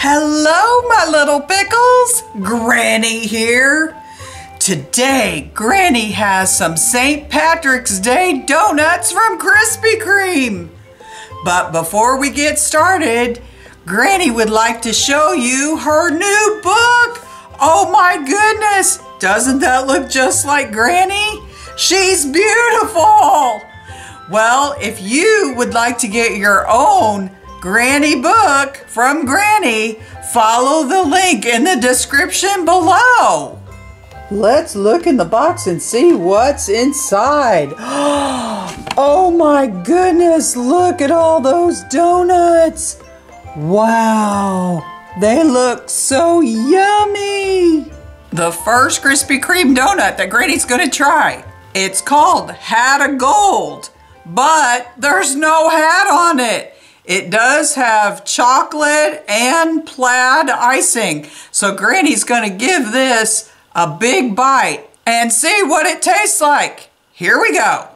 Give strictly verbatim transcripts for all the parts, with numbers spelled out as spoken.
Hello, my little pickles. Granny here. Today, Granny has some Saint Patrick's Day donuts from Krispy Kreme. But before we get started, Granny would like to show you her new book. Oh my goodness, doesn't that look just like Granny? She's beautiful. Well, if you would like to get your own Granny book from Granny, follow the link in the description below. Let's look in the box and see what's inside. Oh my goodness, look at all those donuts. Wow, they look so yummy. The first Krispy Kreme donut that Granny's gonna try, it's called Hat of Gold, but there's no hat on it. It does have chocolate and plaid icing. So Granny's gonna give this a big bite and see what it tastes like. Here we go.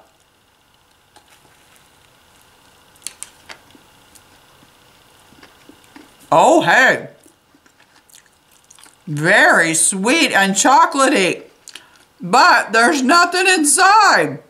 Oh, hey. Very sweet and chocolatey, but there's nothing inside.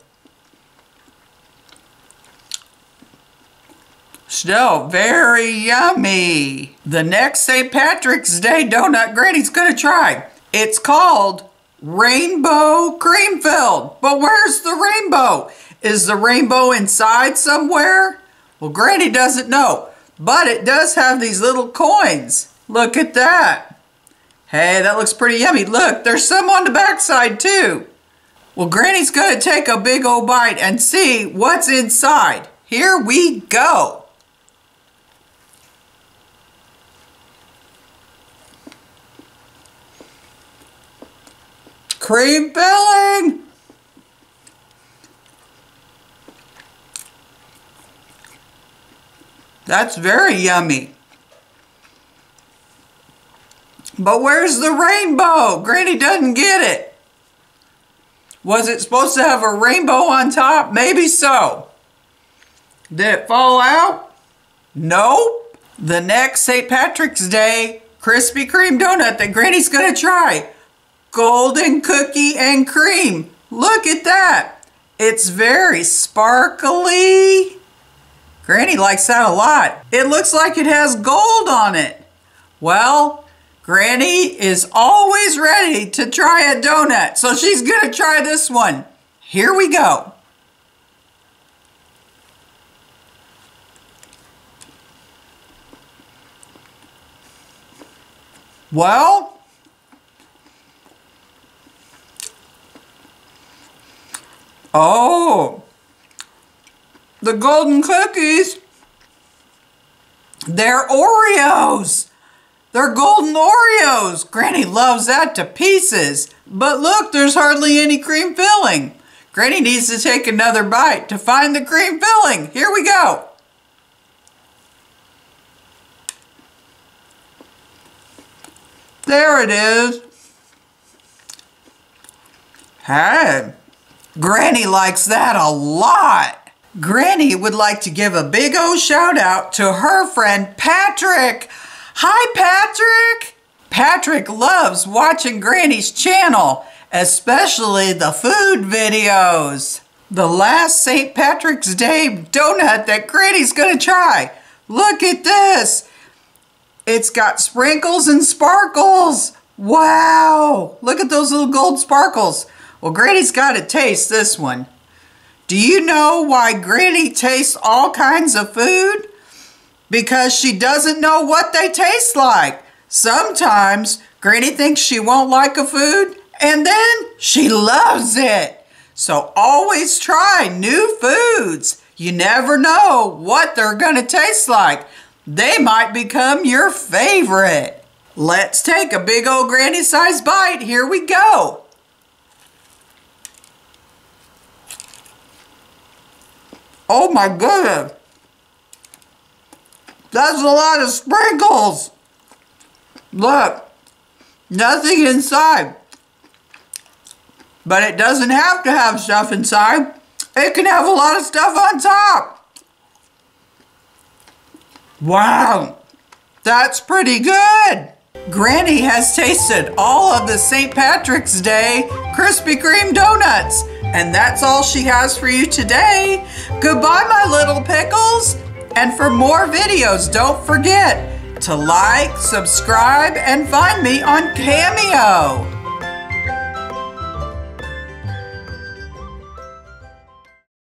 Still very yummy. The next Saint Patrick's Day donut Granny's gonna try. It's called Rainbow Cream Filled. But where's the rainbow? Is the rainbow inside somewhere? Well, Granny doesn't know, but it does have these little coins. Look at that. Hey, that looks pretty yummy. Look, there's some on the backside too. Well, Granny's gonna take a big old bite and see what's inside. Here we go. Cream filling. That's very yummy. But where's the rainbow? Granny doesn't get it. Was it supposed to have a rainbow on top? Maybe so. Did it fall out? Nope. The next Saint Patrick's Day Krispy Kreme donut that Granny's gonna try. Golden Cookie and Cream. Look at that. It's very sparkly. Granny likes that a lot. It looks like it has gold on it. Well, Granny is always ready to try a donut, so she's gonna try this one. Here we go. Well, oh, the golden cookies, they're Oreos. They're golden Oreos. Granny loves that to pieces. But look, there's hardly any cream filling. Granny needs to take another bite to find the cream filling. Here we go. There it is. Hey. Granny likes that a lot. Granny would like to give a big old shout out to her friend Patrick. Hi, Patrick. Patrick loves watching Granny's channel, especially the food videos. The last Saint Patrick's Day donut that Granny's gonna try. Look at this. It's got sprinkles and sparkles. Wow, look at those little gold sparkles. Well, Granny's got to taste this one. Do you know why Granny tastes all kinds of food? Because she doesn't know what they taste like. Sometimes Granny thinks she won't like a food, and then she loves it. So always try new foods. You never know what they're going to taste like. They might become your favorite. Let's take a big old Granny-sized bite. Here we go. Oh my goodness, that's a lot of sprinkles. Look, nothing inside, but it doesn't have to have stuff inside. It can have a lot of stuff on top. Wow, That's pretty good. Granny has tasted all of the Saint Patrick's Day Krispy Kreme donuts, and that's all she has for you today. Goodbye, my little pickles. And for more videos, don't forget to like, subscribe, and find me on Cameo.